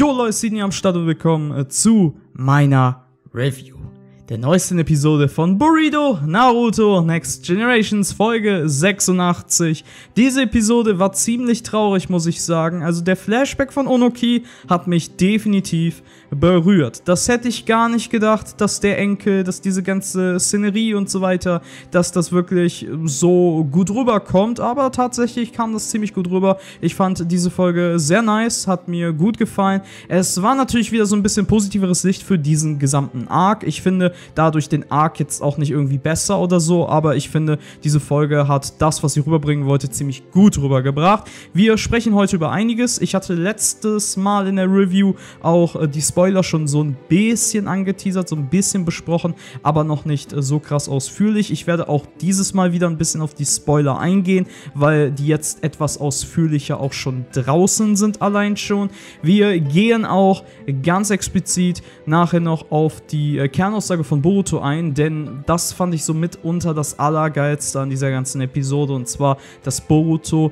Jo Leute, sind hier am Start und willkommen zu meiner Review der neuesten Episode von Boruto Naruto Next Generations, Folge 86. Diese Episode war ziemlich traurig, muss ich sagen. Also der Flashback von Onoki hat mich definitiv berührt. Das hätte ich gar nicht gedacht, dass der Enkel, dass diese ganze Szenerie und so weiter, dass das wirklich so gut rüberkommt. Aber tatsächlich kam das ziemlich gut rüber. Ich fand diese Folge sehr nice, hat mir gut gefallen. Es war natürlich wieder so ein bisschen positiveres Licht für diesen gesamten Arc. Ich finde dadurch den Arc jetzt auch nicht irgendwie besser oder so, aber ich finde, diese Folge hat das, was sie rüberbringen wollte, ziemlich gut rübergebracht. Wir sprechen heute über einiges. Ich hatte letztes Mal in der Review auch die Spoiler schon so ein bisschen angeteasert, so ein bisschen besprochen, aber noch nicht so krass ausführlich. Ich werde auch dieses Mal wieder ein bisschen auf die Spoiler eingehen, weil die jetzt etwas ausführlicher auch schon draußen sind allein schon. Wir gehen auch ganz explizit nachher noch auf die Kernaussage von Boruto ein, denn das fand ich so mitunter das Allergeilste an dieser ganzen Episode, und zwar, dass Boruto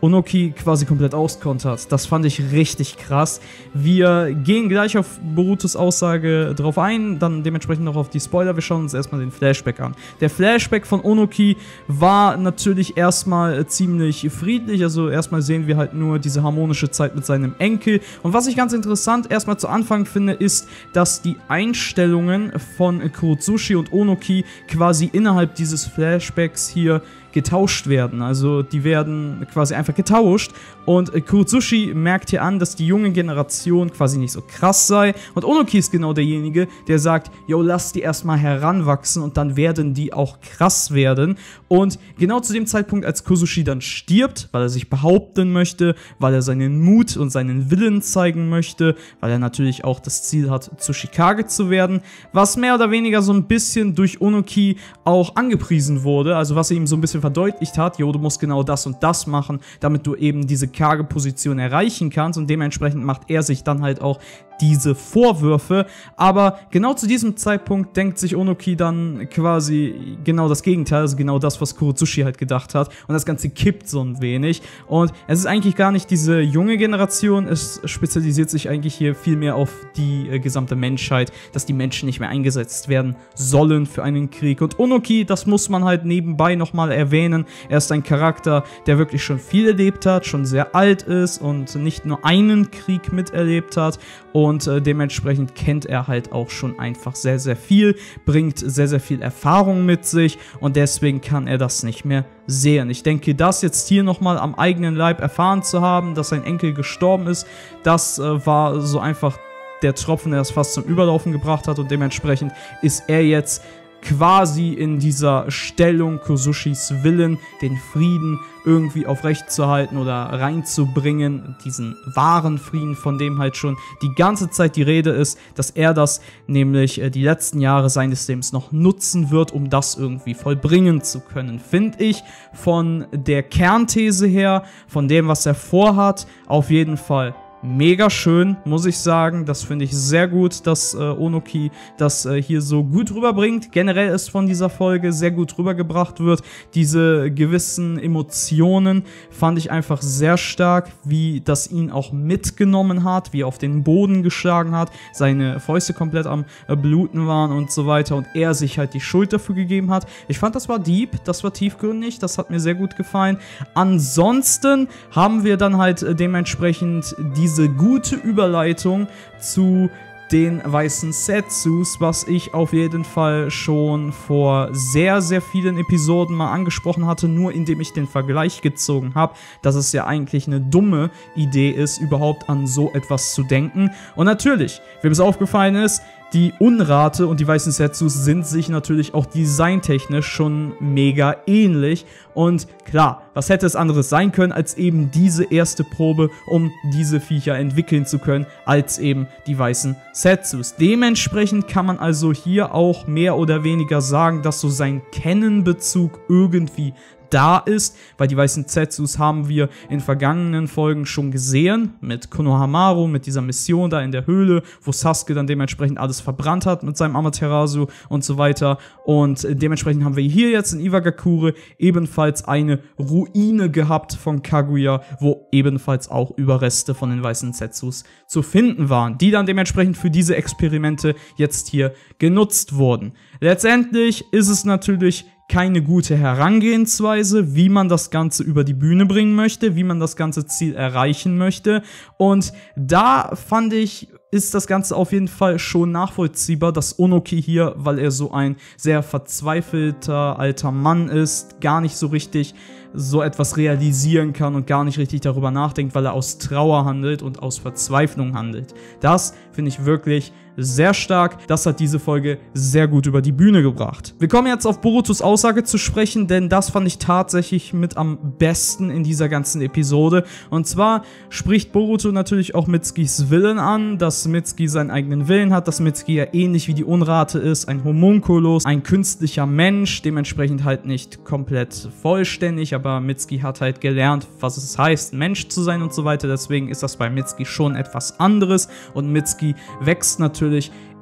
Onoki quasi komplett auskontert. Das fand ich richtig krass. Wir gehen gleich auf Borutos Aussage drauf ein, dann dementsprechend noch auf die Spoiler. Wir schauen uns erstmal den Flashback an. Der Flashback von Onoki war natürlich erstmal ziemlich friedlich. Also erstmal sehen wir halt nur diese harmonische Zeit mit seinem Enkel. Und was ich ganz interessant erstmal zu Anfang finde, ist, dass die Einstellungen von Kurotsuchi und Onoki quasi innerhalb dieses Flashbacks hier getauscht werden. Also die werden quasi einfach getauscht, und Kurotsuchi merkt hier an, dass die junge Generation quasi nicht so krass sei, und Onoki ist genau derjenige, der sagt, yo, lass die erstmal heranwachsen und dann werden die auch krass werden. Und genau zu dem Zeitpunkt, als Kōzuchi dann stirbt, weil er sich behaupten möchte, weil er seinen Mut und seinen Willen zeigen möchte, weil er natürlich auch das Ziel hat, Tsushikage zu werden, was mehr oder weniger so ein bisschen durch Onoki auch angepriesen wurde, also was er ihm so ein bisschen verdeutlicht hat, jo, du musst genau das und das machen, damit du eben diese Kage-Position erreichen kannst, und dementsprechend macht er sich dann halt auch diese Vorwürfe. Aber genau zu diesem Zeitpunkt denkt sich Onoki dann quasi genau das Gegenteil, also genau das, was Kurotsuchi halt gedacht hat, und das Ganze kippt so ein wenig, und es ist eigentlich gar nicht diese junge Generation, es spezialisiert sich eigentlich hier viel mehr auf die gesamte Menschheit, dass die Menschen nicht mehr eingesetzt werden sollen für einen Krieg. Und Onoki, das muss man halt nebenbei nochmal erwähnen, er ist ein Charakter, der wirklich schon viel erlebt hat, schon sehr alt ist und nicht nur einen Krieg miterlebt hat, und dementsprechend kennt er halt auch schon einfach sehr, sehr viel, bringt sehr, sehr viel Erfahrung mit sich, und deswegen kann er das nicht mehr sehen. Ich denke, das jetzt hier nochmal am eigenen Leib erfahren zu haben, dass sein Enkel gestorben ist, das war so einfach der Tropfen, der das fast zum Überlaufen gebracht hat, und dementsprechend ist er jetzt quasi in dieser Stellung, Kōzuchis Willen, den Frieden irgendwie aufrechtzuerhalten oder reinzubringen, diesen wahren Frieden, von dem halt schon die ganze Zeit die Rede ist, dass er das nämlich die letzten Jahre seines Lebens noch nutzen wird, um das irgendwie vollbringen zu können. Finde ich von der Kernthese her, von dem, was er vorhat, auf jeden Fall mega schön, muss ich sagen. Das finde ich sehr gut, dass Onoki das hier so gut rüberbringt. Generell ist von dieser Folge sehr gut rübergebracht wird. Diese gewissen Emotionen fand ich einfach sehr stark, wie das ihn auch mitgenommen hat, wie er auf den Boden geschlagen hat, seine Fäuste komplett am Bluten waren und so weiter, und er sich halt die Schuld dafür gegeben hat. Ich fand, das war deep, das war tiefgründig, das hat mir sehr gut gefallen. Ansonsten haben wir dann halt dementsprechend diese gute Überleitung zu den weißen Setsus, was ich auf jeden Fall schon vor sehr, sehr vielen Episoden mal angesprochen hatte, nur indem ich den Vergleich gezogen habe, dass es ja eigentlich eine dumme Idee ist, überhaupt an so etwas zu denken. Und natürlich, wem es aufgefallen ist, die Unrate und die weißen Setsus sind sich natürlich auch designtechnisch schon mega ähnlich. Und klar, was hätte es anderes sein können, als eben diese erste Probe, um diese Viecher entwickeln zu können, als eben die weißen Setsus. Dementsprechend kann man also hier auch mehr oder weniger sagen, dass so sein Kennenbezug irgendwie da ist, weil die weißen Zetsus haben wir in vergangenen Folgen schon gesehen, mit Konohamaru, mit dieser Mission da in der Höhle, wo Sasuke dann dementsprechend alles verbrannt hat mit seinem Amaterasu und so weiter. Und dementsprechend haben wir hier jetzt in Iwagakure ebenfalls eine Ruine gehabt von Kaguya, wo ebenfalls auch Überreste von den weißen Zetsus zu finden waren, die dann dementsprechend für diese Experimente jetzt hier genutzt wurden. Letztendlich ist es natürlich keine gute Herangehensweise, wie man das Ganze über die Bühne bringen möchte, wie man das ganze Ziel erreichen möchte. Und da fand ich, ist das Ganze auf jeden Fall schon nachvollziehbar, dass Onoki hier, weil er so ein sehr verzweifelter alter Mann ist, gar nicht so richtig so etwas realisieren kann und gar nicht richtig darüber nachdenkt, weil er aus Trauer handelt und aus Verzweiflung handelt. Das finde ich wirklich sehr stark. Das hat diese Folge sehr gut über die Bühne gebracht. Wir kommen jetzt auf Borutos Aussage zu sprechen, denn das fand ich tatsächlich mit am besten in dieser ganzen Episode. Und zwar spricht Boruto natürlich auch Mitsukis Willen an, dass Mitsuki seinen eigenen Willen hat, dass Mitsuki ja ähnlich wie die Unrate ist, ein Homunculus, ein künstlicher Mensch, dementsprechend halt nicht komplett vollständig, aber Mitsuki hat halt gelernt, was es heißt, Mensch zu sein und so weiter. Deswegen ist das bei Mitsuki schon etwas anderes und Mitsuki wächst natürlich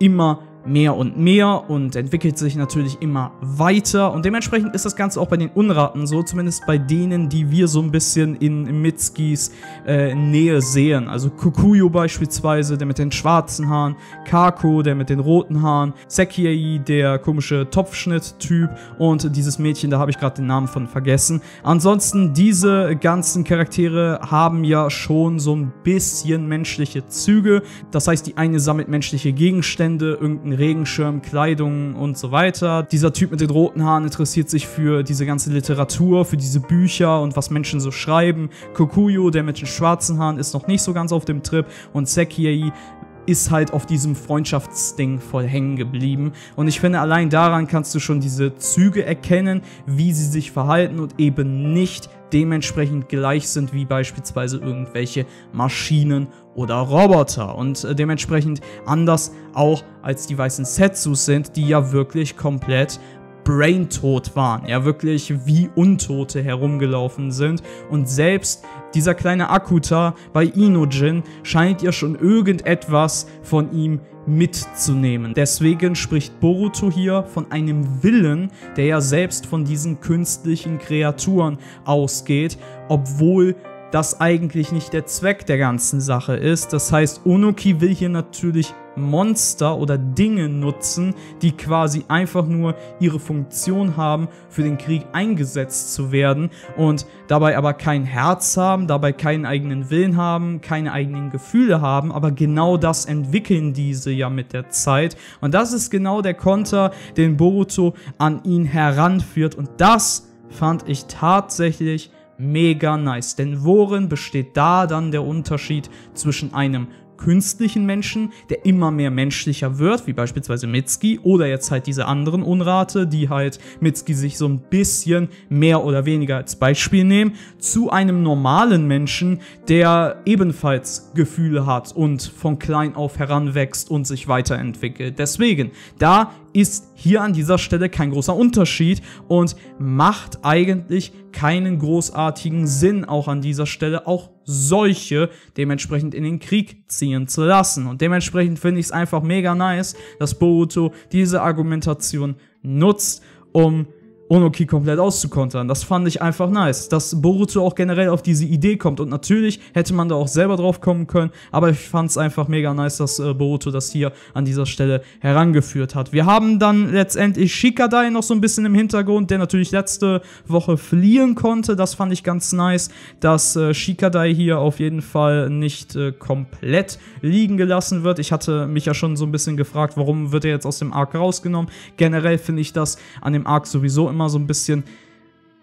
immer mehr und mehr und entwickelt sich natürlich immer weiter und dementsprechend ist das Ganze auch bei den Unraten so, zumindest bei denen, die wir so ein bisschen in Mitsukis Nähe sehen. Also Kokuyō beispielsweise, der mit den schwarzen Haaren, Kakō, der mit den roten Haaren, Sekiei, der komische Topfschnitt-Typ und dieses Mädchen, da habe ich gerade den Namen von vergessen. Ansonsten, diese ganzen Charaktere haben ja schon so ein bisschen menschliche Züge, das heißt, die eine sammelt menschliche Gegenstände, irgendein Regenschirm, Kleidung und so weiter. Dieser Typ mit den roten Haaren interessiert sich für diese ganze Literatur, für diese Bücher und was Menschen so schreiben. Kokuyō, der mit den schwarzen Haaren, ist noch nicht so ganz auf dem Trip und Sekiei ist halt auf diesem Freundschaftsding voll hängen geblieben. Und ich finde, allein daran kannst du schon diese Züge erkennen, wie sie sich verhalten und eben nicht dementsprechend gleich sind wie beispielsweise irgendwelche Maschinen oder Roboter und dementsprechend anders auch als die weißen Setsus sind, die ja wirklich komplett braintot waren, ja wirklich wie Untote herumgelaufen sind und selbst dieser kleine Akuta bei Inojin scheint ja schon irgendetwas von ihm mitzunehmen. Deswegen spricht Boruto hier von einem Willen, der ja selbst von diesen künstlichen Kreaturen ausgeht, obwohl das eigentlich nicht der Zweck der ganzen Sache ist. Das heißt, Onoki will hier natürlich Monster oder Dinge nutzen, die quasi einfach nur ihre Funktion haben, für den Krieg eingesetzt zu werden und dabei aber kein Herz haben, dabei keinen eigenen Willen haben, keine eigenen Gefühle haben, aber genau das entwickeln diese ja mit der Zeit und das ist genau der Konter, den Boruto an ihn heranführt und das fand ich tatsächlich mega nice, denn worin besteht da dann der Unterschied zwischen einem künstlichen Menschen, der immer mehr menschlicher wird, wie beispielsweise Mitsuki oder jetzt halt diese anderen Unrate, die halt Mitsuki sich so ein bisschen mehr oder weniger als Beispiel nehmen, zu einem normalen Menschen, der ebenfalls Gefühle hat und von klein auf heranwächst und sich weiterentwickelt. Deswegen, da ist hier an dieser Stelle kein großer Unterschied und macht eigentlich keinen großartigen Sinn, auch an dieser Stelle auch solche dementsprechend in den Krieg ziehen zu lassen. Und dementsprechend finde ich es einfach mega nice, dass Boruto diese Argumentation nutzt, um Onoki komplett auszukontern. Das fand ich einfach nice, dass Boruto auch generell auf diese Idee kommt und natürlich hätte man da auch selber drauf kommen können, aber ich fand es einfach mega nice, dass Boruto das hier an dieser Stelle herangeführt hat. Wir haben dann letztendlich Shikadai noch so ein bisschen im Hintergrund, der natürlich letzte Woche fliehen konnte. Das fand ich ganz nice, dass Shikadai hier auf jeden Fall nicht komplett liegen gelassen wird. Ich hatte mich ja schon so ein bisschen gefragt, warum wird er jetzt aus dem Arc rausgenommen. Generell finde ich das an dem Arc sowieso immer so ein bisschen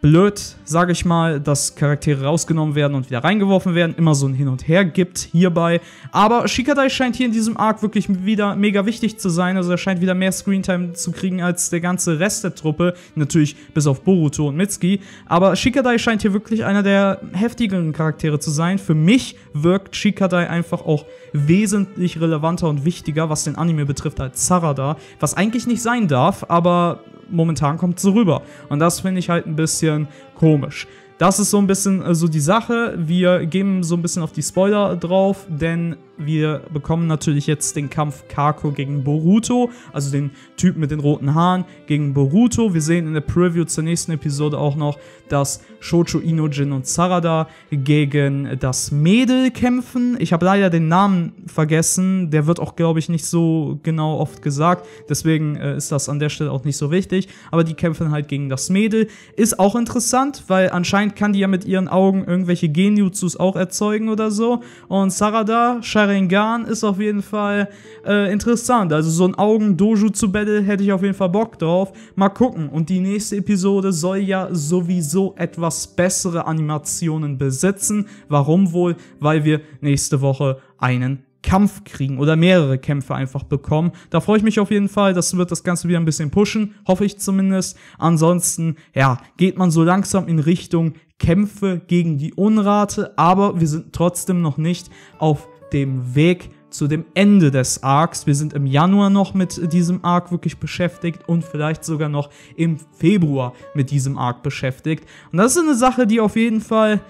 blöd, sage ich mal, dass Charaktere rausgenommen werden und wieder reingeworfen werden, immer so ein Hin und Her gibt hierbei, aber Shikadai scheint hier in diesem Arc wirklich wieder mega wichtig zu sein, also er scheint wieder mehr Screentime zu kriegen als der ganze Rest der Truppe, natürlich bis auf Boruto und Mitsuki, aber Shikadai scheint hier wirklich einer der heftigeren Charaktere zu sein. Für mich wirkt Shikadai einfach auch wesentlich relevanter und wichtiger, was den Anime betrifft, als Sarada, was eigentlich nicht sein darf, aber momentan kommt so rüber. Und das finde ich halt ein bisschen komisch. Das ist so ein bisschen so die Sache. Wir gehen so ein bisschen auf die Spoiler drauf, denn wir bekommen natürlich jetzt den Kampf Kakō gegen Boruto, also den Typ mit den roten Haaren gegen Boruto. Wir sehen in der Preview zur nächsten Episode auch noch, dass Chocho, Inojin und Sarada gegen das Mädel kämpfen. Ich habe leider den Namen vergessen, der wird auch, glaube ich, nicht so genau oft gesagt, deswegen ist das an der Stelle auch nicht so wichtig, aber die kämpfen halt gegen das Mädel. Ist auch interessant, weil anscheinend kann die ja mit ihren Augen irgendwelche Genjutsus auch erzeugen oder so, und Sarada Sharingan ist auf jeden Fall interessant. Also so ein Augen-Dojo-zu-Battle hätte ich auf jeden Fall Bock drauf. Mal gucken. Und die nächste Episode soll ja sowieso etwas bessere Animationen besitzen. Warum wohl? Weil wir nächste Woche einen Kampf kriegen oder mehrere Kämpfe einfach bekommen. Da freue ich mich auf jeden Fall. Das wird das Ganze wieder ein bisschen pushen, hoffe ich zumindest. Ansonsten, ja, geht man so langsam in Richtung Kämpfe gegen die Unrate, aber wir sind trotzdem noch nicht auf dem Weg zu dem Ende des Arcs. Wir sind im Januar noch mit diesem Arc wirklich beschäftigt und vielleicht sogar noch im Februar mit diesem Arc beschäftigt. Und das ist eine Sache, die auf jeden Fall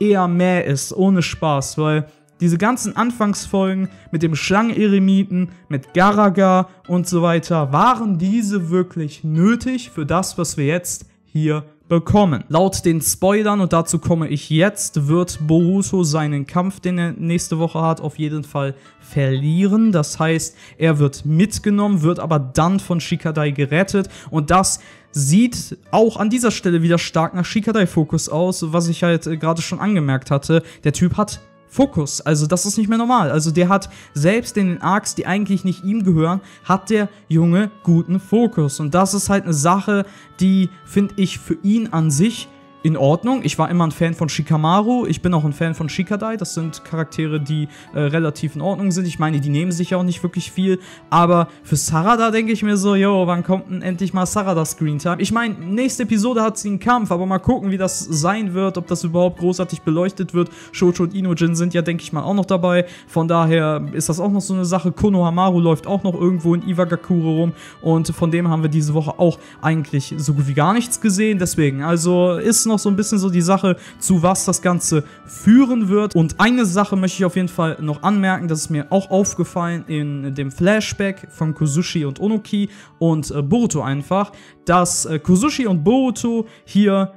eher mehr ist, ohne Spaß, weil diese ganzen Anfangsfolgen mit dem Schlangen-Eremiten, mit Garaga und so weiter, waren diese wirklich nötig für das, was wir jetzt hier bekommen? Laut den Spoilern, und dazu komme ich jetzt, wird Boruto seinen Kampf, den er nächste Woche hat, auf jeden Fall verlieren. Das heißt, er wird mitgenommen, wird aber dann von Shikadai gerettet, und das sieht auch an dieser Stelle wieder stark nach Shikadai-Fokus aus, was ich halt gerade schon angemerkt hatte. Der Typ hat Fokus, also das ist nicht mehr normal. Also der hat selbst in den Arcs, die eigentlich nicht ihm gehören, hat der Junge guten Fokus. Und das ist halt eine Sache, die, finde ich, für ihn an sich in Ordnung. Ich war immer ein Fan von Shikamaru, ich bin auch ein Fan von Shikadai, das sind Charaktere, die relativ in Ordnung sind. Ich meine, die nehmen sich ja auch nicht wirklich viel, aber für Sarada denke ich mir so, yo, wann kommt denn endlich mal Sarada Screentime? Ich meine, nächste Episode hat sie einen Kampf, aber mal gucken, wie das sein wird, ob das überhaupt großartig beleuchtet wird. Chocho und Inojin sind ja, denke ich mal, auch noch dabei, von daher ist das auch noch so eine Sache. Konohamaru läuft auch noch irgendwo in Iwagakure rum, und von dem haben wir diese Woche auch eigentlich so gut wie gar nichts gesehen, deswegen, also ist noch so ein bisschen so die Sache, zu was das Ganze führen wird. Und eine Sache möchte ich auf jeden Fall noch anmerken, das ist mir auch aufgefallen in dem Flashback von Kōzuchi und Onoki und Boruto einfach, dass Kōzuchi und Boruto hier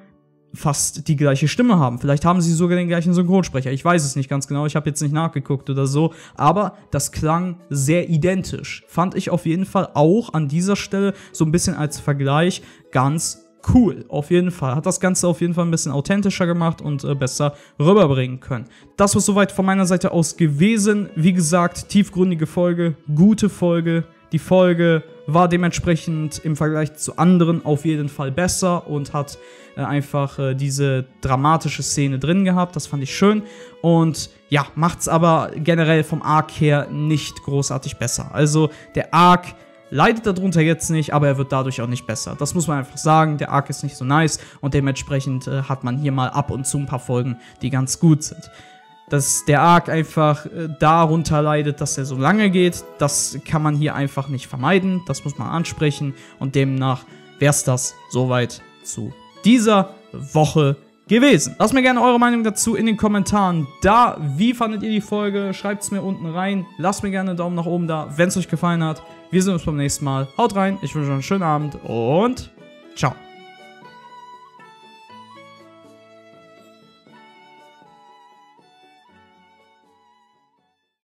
fast die gleiche Stimme haben. Vielleicht haben sie sogar den gleichen Synchronsprecher. Ich weiß es nicht ganz genau, ich habe jetzt nicht nachgeguckt oder so, aber das klang sehr identisch. Fand ich auf jeden Fall auch an dieser Stelle so ein bisschen als Vergleich ganz cool, auf jeden Fall. Hat das Ganze auf jeden Fall ein bisschen authentischer gemacht und besser rüberbringen können. Das war soweit von meiner Seite aus gewesen. Wie gesagt, tiefgründige Folge, gute Folge. Die Folge war dementsprechend im Vergleich zu anderen auf jeden Fall besser und hat einfach diese dramatische Szene drin gehabt. Das fand ich schön. Und ja, macht's aber generell vom Arc her nicht großartig besser. Also der Arc leidet darunter jetzt nicht, aber er wird dadurch auch nicht besser. Das muss man einfach sagen, der Arc ist nicht so nice und dementsprechend hat man hier mal ab und zu ein paar Folgen, die ganz gut sind. Dass der Arc einfach darunter leidet, dass er so lange geht, das kann man hier einfach nicht vermeiden, das muss man ansprechen, und demnach wäre es das soweit zu dieser Woche gewesen. Lasst mir gerne eure Meinung dazu in den Kommentaren da. Wie fandet ihr die Folge? Schreibt es mir unten rein. Lasst mir gerne einen Daumen nach oben da, wenn es euch gefallen hat. Wir sehen uns beim nächsten Mal. Haut rein, ich wünsche euch einen schönen Abend und ciao.